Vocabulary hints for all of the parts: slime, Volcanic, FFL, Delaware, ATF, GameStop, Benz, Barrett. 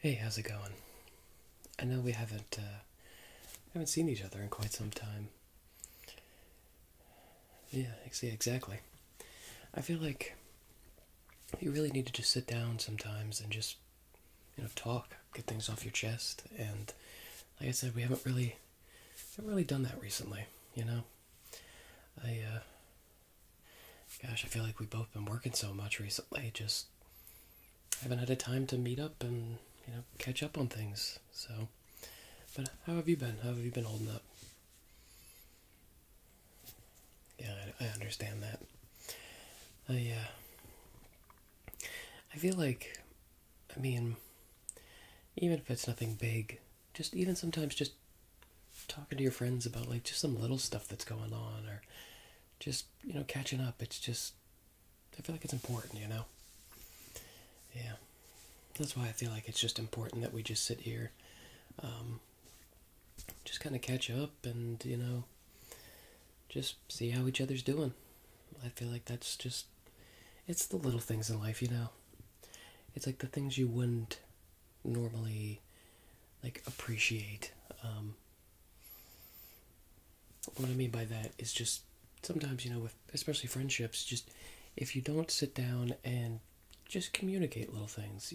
Hey, how's it going? I know we haven't seen each other in quite some time. Yeah, exactly. I feel like you really need to just sit down sometimes and just, talk, get things off your chest. And like I said, we haven't really done that recently, Gosh, I feel like we've both been working so much recently, just haven't had a time to meet up and, catch up on things, so. But how have you been? How have you been holding up? Yeah, I understand that. I feel like, even if it's nothing big, just even sometimes just talking to your friends about, just some little stuff that's going on, or just, catching up, it's just, I feel like it's important, Yeah, that's why I feel like it's just important that we just sit here, just kind of catch up and, just see how each other's doing. I feel like that's just, it's the little things in life, It's like the things you wouldn't normally, appreciate. What I mean by that is just, sometimes, with especially friendships, just if you don't sit down and just communicate little things,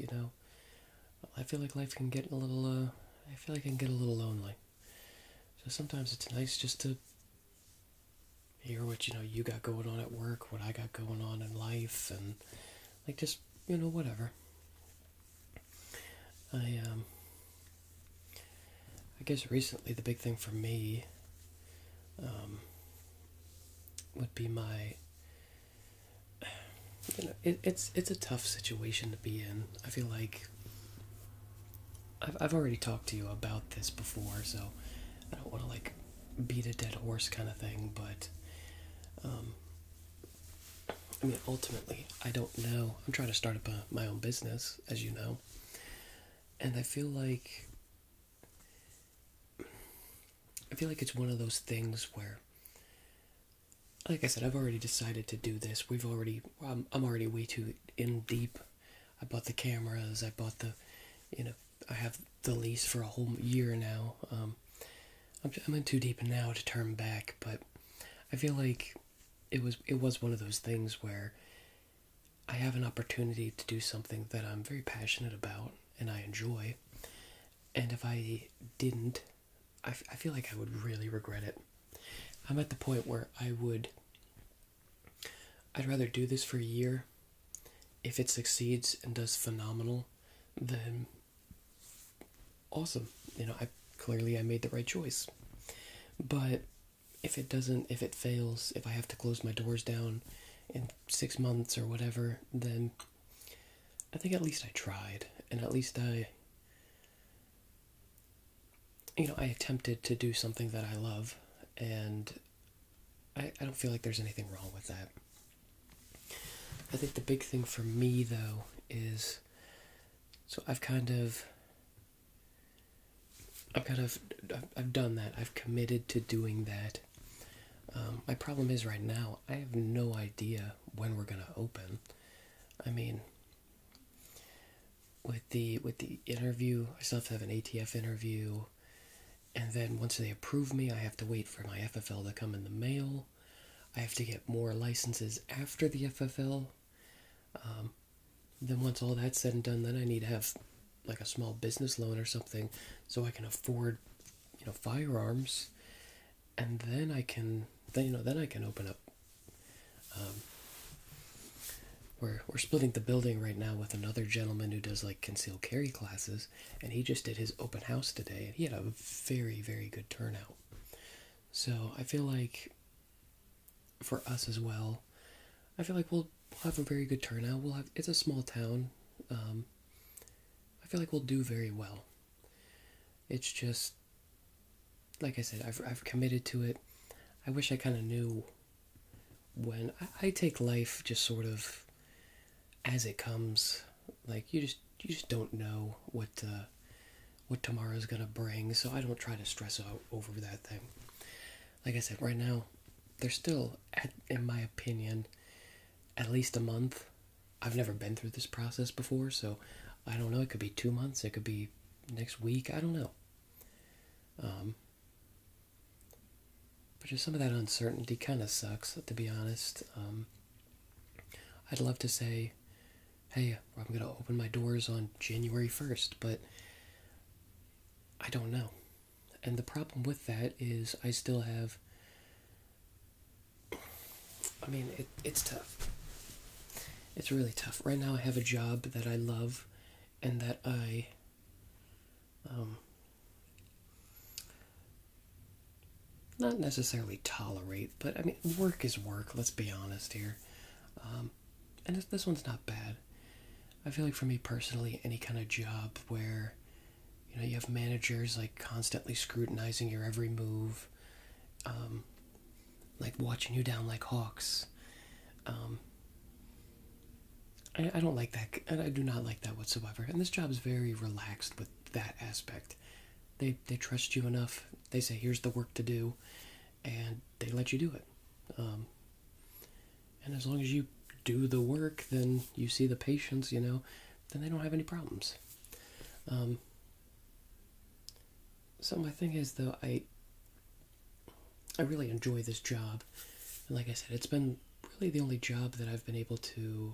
I feel like life can get a little, I feel like it can get a little lonely. So sometimes it's nice just to hear what, you got going on at work, what I got going on in life, and, just, whatever. I guess recently the big thing for me, would be my, it's a tough situation to be in. I feel like I've already talked to you about this before, so I don't want to beat a dead horse kind of thing, but ultimately I don't know. I'm trying to start up my own business, as you know, and I feel like it's one of those things where, like I said, I've already decided to do this. I'm already way too in deep. I bought the cameras, I bought the, I have the lease for a whole year now. I'm in too deep now to turn back, but I feel like it was one of those things where I have an opportunity to do something that I'm very passionate about and I enjoy, and if I didn't, I feel like I would really regret it. I'm at the point where I'd rather do this for a year, if it succeeds and does phenomenal, then awesome, I made the right choice. But if it doesn't, if it fails, if I have to close my doors down in 6 months or whatever, then I think at least I tried, and at least I, I attempted to do something that I love. And I don't feel like there's anything wrong with that. I think the big thing for me, though, is, so I've done that. I've committed to doing that. My problem is right now, I have no idea when we're gonna open. With the interview, I still have to have an ATF interview. And then once they approve me, I have to wait for my FFL to come in the mail. I have to get more licenses after the FFL. Then once all that's said and done, then I need to have a small business loan or something so I can afford, firearms. And then I can, then I can open up. We're splitting the building right now with another gentleman who does concealed carry classes, and he just did his open house today, and he had a very, very good turnout. So I feel like for us as well, I feel like we'll have a very good turnout. It's a small town. I feel like we'll do very well. It's just, like I said, I've committed to it. I wish I kind of knew when I take life just sort of as it comes. You just don't know what tomorrow's gonna bring, so I don't try to stress out over that thing. Like I said, right now, there's still, in my opinion, at least a month. I've never been through this process before, so I don't know, it could be 2 months, it could be next week, I don't know. But just some of that uncertainty kind of sucks, to be honest. I'd love to say, hey, I'm going to open my doors on January 1st, but I don't know. And the problem with that is I still have, I mean, it's tough. It's really tough. Right now I have a job that I love and that I, not necessarily tolerate, but I mean, work is work, let's be honest here. And this one's not bad. I feel like for me personally, any kind of job where, you know, you have managers like constantly scrutinizing your every move, like watching you down like hawks. I don't like that, and I do not like that whatsoever. And this job is very relaxed with that aspect. They trust you enough. They say, here's the work to do, and they let you do it. And as long as you do the work, then you see the patients, you know, then they don't have any problems. So my thing is, though, I really enjoy this job. And like I said, it's been really the only job that I've been able to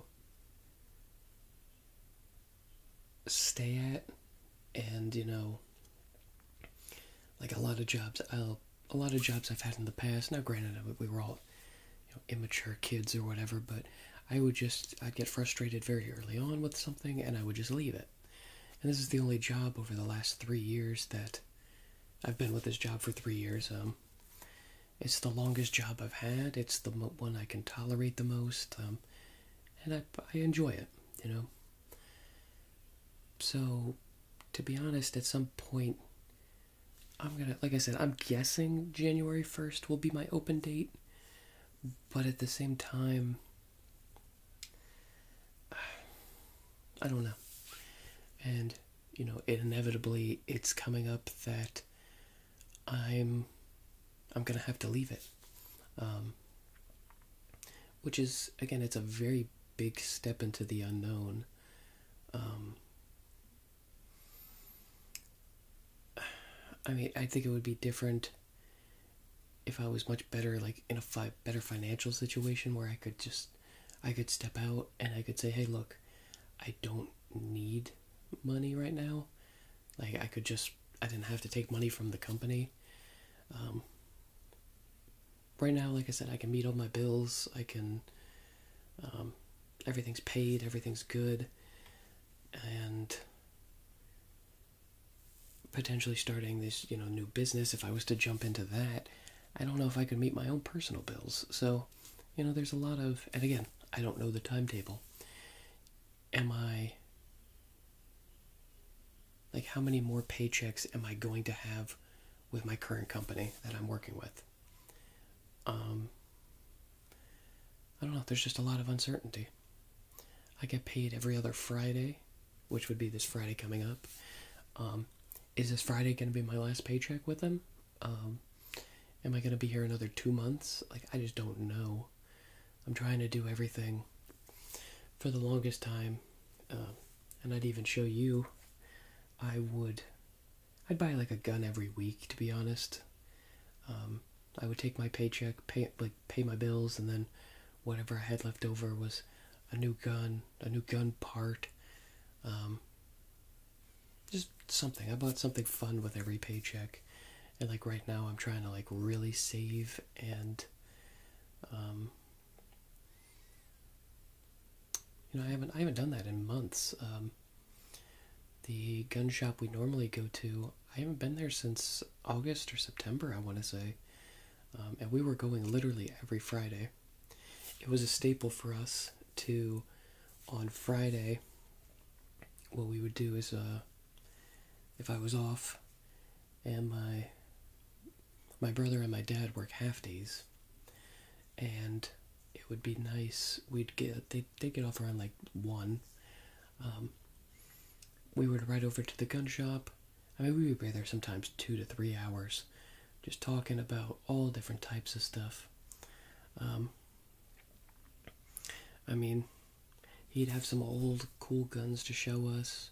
stay at. And, you know, like a lot of jobs I've had in the past, now granted, we were all, you know, immature kids or whatever, but I'd get frustrated very early on with something and I would just leave it. And this is the only job over the last 3 years that I've been with this job for 3 years. It's the longest job I've had. It's the one I can tolerate the most. And I enjoy it, you know. So, to be honest, at some point, like I said, I'm guessing January 1st will be my open date. But at the same time, I don't know. And, you know, inevitably, it's coming up that I'm gonna have to leave it, which is, again, it's a very big step into the unknown. I mean, I think it would be different if I was much better, like in a better financial situation where I could step out and I could say, hey, look, I don't need money right now. Like I didn't have to take money from the company. Right now, like I said, I can meet all my bills, I can, everything's paid, everything's good, and potentially starting this, you know, new business, if I was to jump into that, I don't know if I could meet my own personal bills. So, you know, there's a lot of, and again, I don't know the timetable. Like, how many more paychecks am I going to have with my current company that I'm working with? I don't know, there's just a lot of uncertainty. I get paid every other Friday, which would be this Friday coming up. Is this Friday going to be my last paycheck with them? Am I going to be here another 2 months? Like, I just don't know. I'm trying to do everything for the longest time, and I'd even show you, I'd buy like a gun every week, to be honest. I would take my paycheck, pay my bills, and then whatever I had left over was a new gun part, just something. I bought something fun with every paycheck, and like right now I'm trying to like really save and, you know, I haven't done that in months. The gun shop we normally go to, I haven't been there since August or September, I want to say. And we were going literally every Friday. It was a staple for us to, on Friday, what we would do is, if I was off, and my brother and my dad work half days, and it would be nice, they'd get off around like 1. We would ride over to the gun shop. I mean, we would be there sometimes 2 to 3 hours, just talking about all different types of stuff. I mean, he'd have some old cool guns to show us.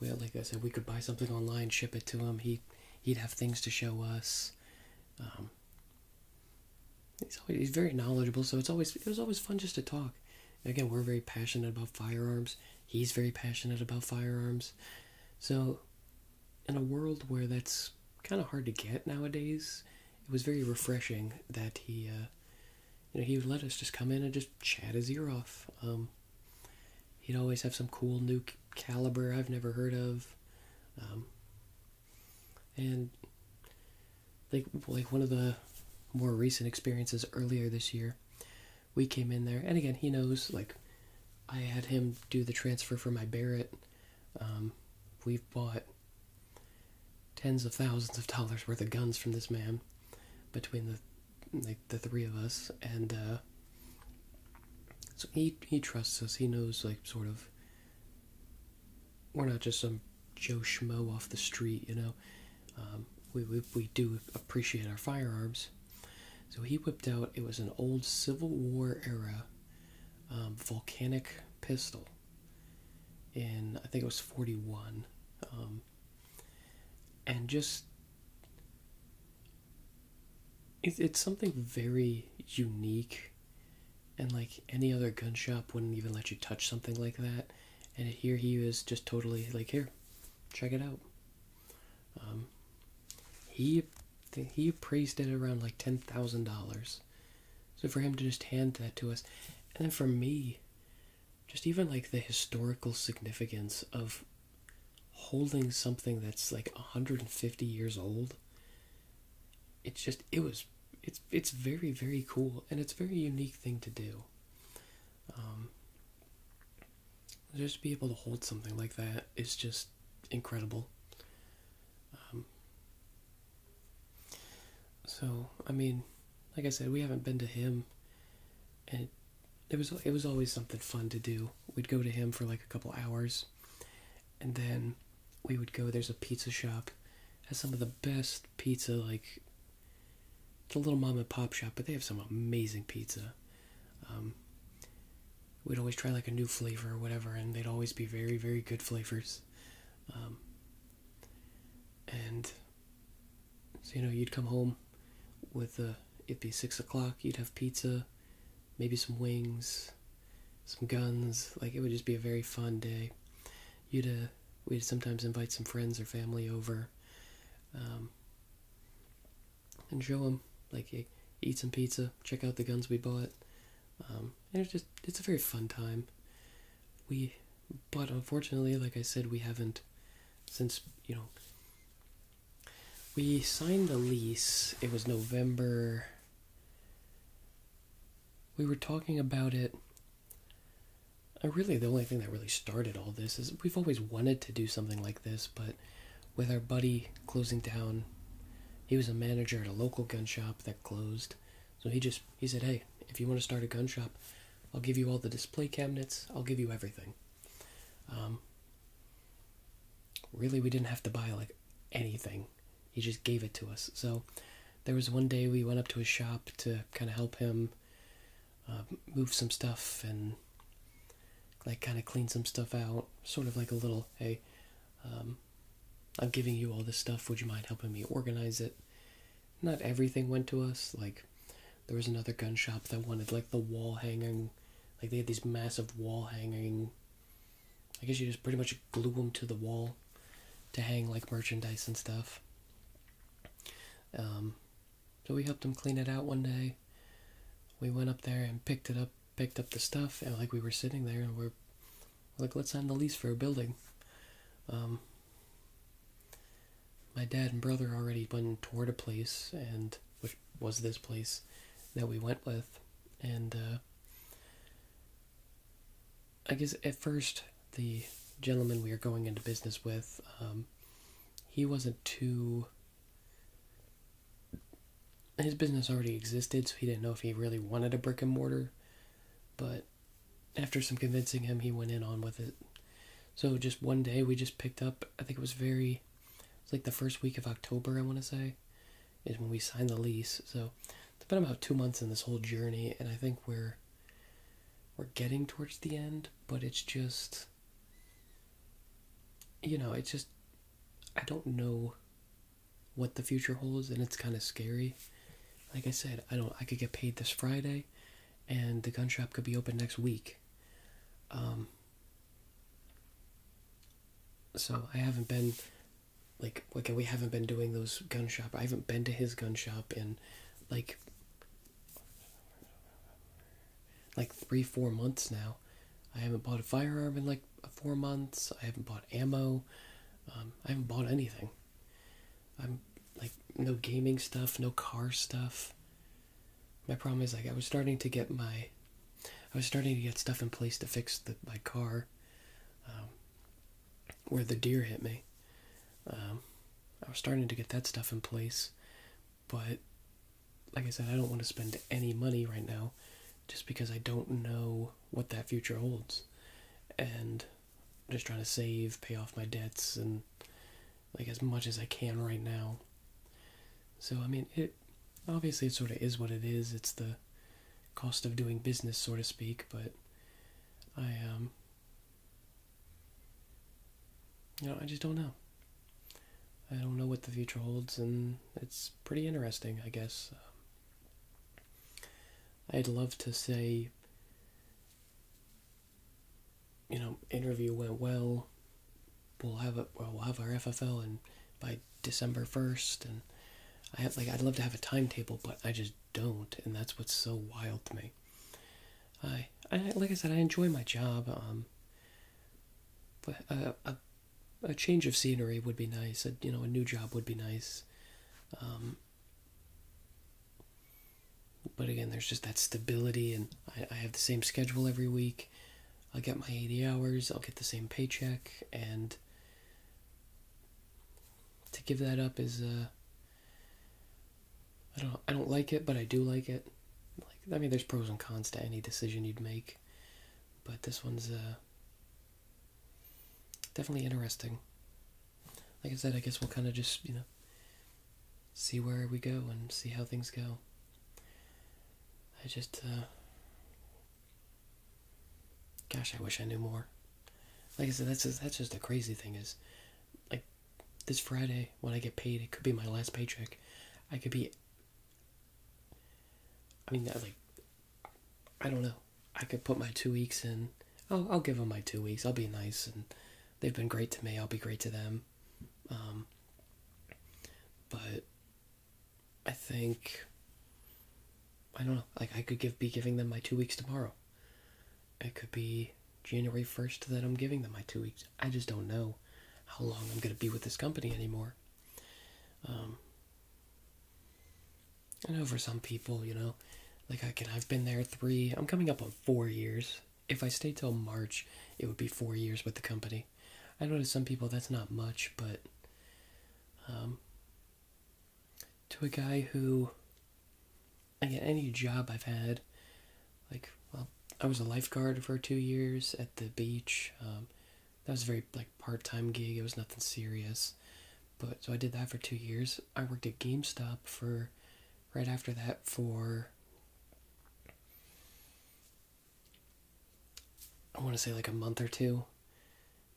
Well, like I said, we could buy something online, ship it to him. He'd have things to show us. He's very knowledgeable, so it was always fun just to talk. Again, we're very passionate about firearms. He's very passionate about firearms. So, in a world where that's kind of hard to get nowadays, it was very refreshing that he, he would let us just come in and just chat his ear off. He'd always have some cool new caliber I've never heard of, and like one of the more recent experiences earlier this year, we came in there, and again, he knows, like, I had him do the transfer for my Barrett. We've bought tens of thousands of dollars worth of guns from this man between the three of us, and so he trusts us. He knows, like, sort of, we're not just some Joe Schmo off the street, you know. We do appreciate our firearms. So he whipped out, it was an old Civil War era Volcanic pistol in, I think it was 41, and just, it's something very unique, and like any other gun shop wouldn't even let you touch something like that, and here he is just totally like, here, check it out. He appraised it around like $10,000. So for him to just hand that to us, and then for me, just even like the historical significance of holding something that's like 150 years old, it's just, it's very, very cool, and it's a very unique thing to do. Just to be able to hold something like that is just incredible. So, I mean, like I said, we haven't been to him, and it was always something fun to do. We'd go to him for like a couple hours, and then we would go, there's a pizza shop, has some of the best pizza, like, it's a little mom and pop shop, but they have some amazing pizza. We'd always try like a new flavor or whatever, and they'd always be very, very good flavors. And so, you know, you'd come home with it'd be 6 o'clock, you'd have pizza, maybe some wings, some guns, like, it would just be a very fun day. We'd sometimes invite some friends or family over, and show them, like, eat some pizza, check out the guns we bought, and it's a very fun time. But unfortunately, like I said, we haven't, since, you know, we signed the lease, it was November, we were talking about it, and really the only thing that really started all this is we've always wanted to do something like this, but with our buddy closing down, he was a manager at a local gun shop that closed, so he said, hey, if you want to start a gun shop, I'll give you all the display cabinets, I'll give you everything. Really, we didn't have to buy, like, anything. He just gave it to us. So there was one day we went up to his shop to kind of help him move some stuff and, like, kind of clean some stuff out. Sort of like a little, hey, I'm giving you all this stuff. Would you mind helping me organize it? Not everything went to us. Like, there was another gun shop that wanted, like, the wall hanging. Like, they had these massive wall hanging. I guess you just pretty much glue them to the wall to hang, like, merchandise and stuff. So we helped him clean it out one day. We went up there and picked up the stuff, and, like, we were sitting there and we're like, let's sign the lease for a building. My dad and brother already went and toured a place, and which was this place that we went with, and I guess at first the gentleman we were going into business with, he wasn't too, his business already existed, so he didn't know if he really wanted a brick and mortar, but after some convincing him, he went on with it. So just one day we just picked up, I think it was like the first week of October, I want to say, is when we signed the lease. So it's been about 2 months in this whole journey, and I think we're getting towards the end, but it's just, you know, it's just, I don't know what the future holds, and it's kind of scary. Like I said, I could get paid this Friday, and the gun shop could be open next week. So I haven't been, like we haven't been doing those gun shop, I haven't been to his gun shop in, like 3-4 months now. I haven't bought a firearm in, 4 months, I haven't bought ammo, I haven't bought anything. I'm, no gaming stuff, no car stuff. My problem is, I was starting to get my, stuff in place to fix my car, where the deer hit me. I was starting to get that stuff in place, but, like I said, I don't want to spend any money right now, just because I don't know what that future holds, and I'm just trying to save, pay off my debts, and, as much as I can right now. So, I mean, obviously it sort of is what it is. It's the cost of doing business, so to speak, but I just don't know. I don't know what the future holds, and it's pretty interesting, I guess. I'd love to say, interview went well, we'll have our FFL by December 1st, and I'd love to have a timetable, but I just don't, and that's what's so wild to me. Like I said, I enjoy my job, but a change of scenery would be nice, a new job would be nice, but again, there's just that stability, and I have the same schedule every week, I'll get my 80 hours, I'll get the same paycheck, and to give that up is, I don't like it, but I do like it. I mean, there's pros and cons to any decision you'd make, but this one's, definitely interesting. Like I said, I guess we'll kind of just, see where we go and see how things go. I just, gosh, I wish I knew more. Like I said, that's just the crazy thing is, this Friday, when I get paid, it could be my last paycheck. I could be, I don't know. I could put my 2 weeks in. I'll give them my 2 weeks. I'll be nice, and they've been great to me. I'll be great to them. But I think, I don't know. I could be giving them my 2 weeks tomorrow. It could be January 1st that I'm giving them my 2 weeks. I just don't know how long I'm going to be with this company anymore. I know for some people, I've been there 3, I'm coming up on 4 years. If I stay till March, it would be 4 years with the company. I know to some people that's not much, but, to a guy who, again, any job I've had, well, I was a lifeguard for 2 years at the beach. That was a very, part-time gig. It was nothing serious, but, so I did that for 2 years. I worked at GameStop for, right after that, for, I want to say a month or two.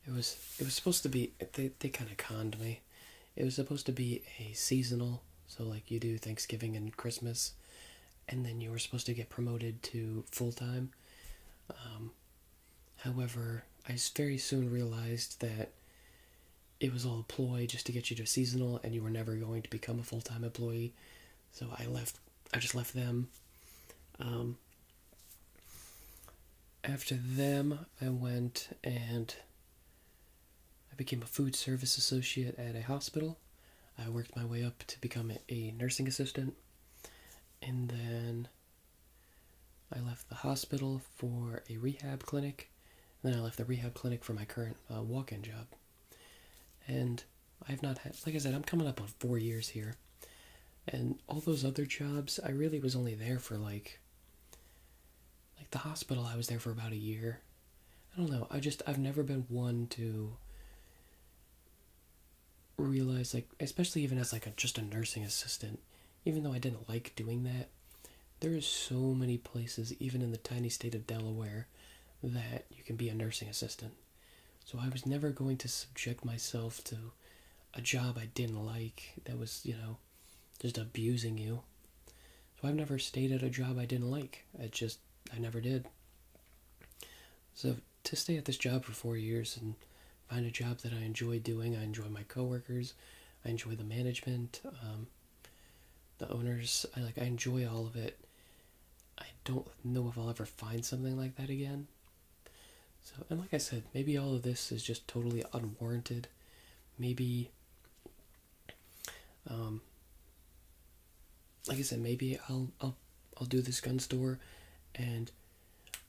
It was supposed to be, they kind of conned me. It was supposed to be a seasonal, so you do Thanksgiving and Christmas, and then you were supposed to get promoted to full-time. However, I very soon realized that it was all a ploy just to get you to seasonal, and you were never going to become a full-time employee. So I left, I just left them. After them, I went and I became a food service associate at a hospital. I worked my way up to become a nursing assistant. And then I left the hospital for a rehab clinic. And then I left the rehab clinic for my current walk-in job. And I've not had, like I said, I'm coming up on 4 years here. And all those other jobs, I really was only there for the hospital, I was there for about a year. I don't know, I've never been one to realize, especially even as just a nursing assistant, even though I didn't like doing that, there is so many places, even in the tiny state of Delaware, that you can be a nursing assistant. So I was never going to subject myself to a job I didn't like that was, you know, just abusing you. So I've never stayed at a job I didn't like. I never did. So to stay at this job for 4 years and find a job that I enjoy doing, I enjoy my coworkers, I enjoy the management, the owners, I enjoy all of it. I don't know if I'll ever find something like that again. So, and like I said, maybe all of this is just totally unwarranted. Maybe, like I said, maybe I'll do this gun store and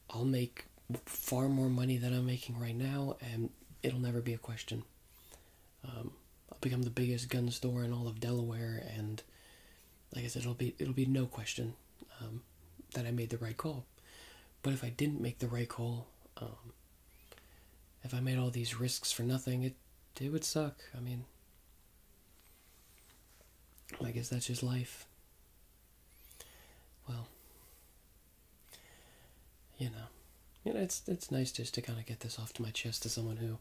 I'll make far more money than I'm making right now, and it'll never be a question. I'll become the biggest gun store in all of Delaware, and like I said, it'll be no question that I made the right call. But if I didn't make the right call, if I made all these risks for nothing, it would suck. I mean, I guess that's just life. Well, you know, it's nice just to kind of get this off to my chest to someone who,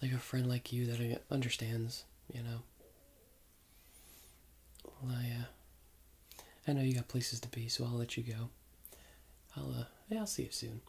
like a friend like you that understands, you know. Well, I know you got places to be, so I'll let you go. I'll see you soon.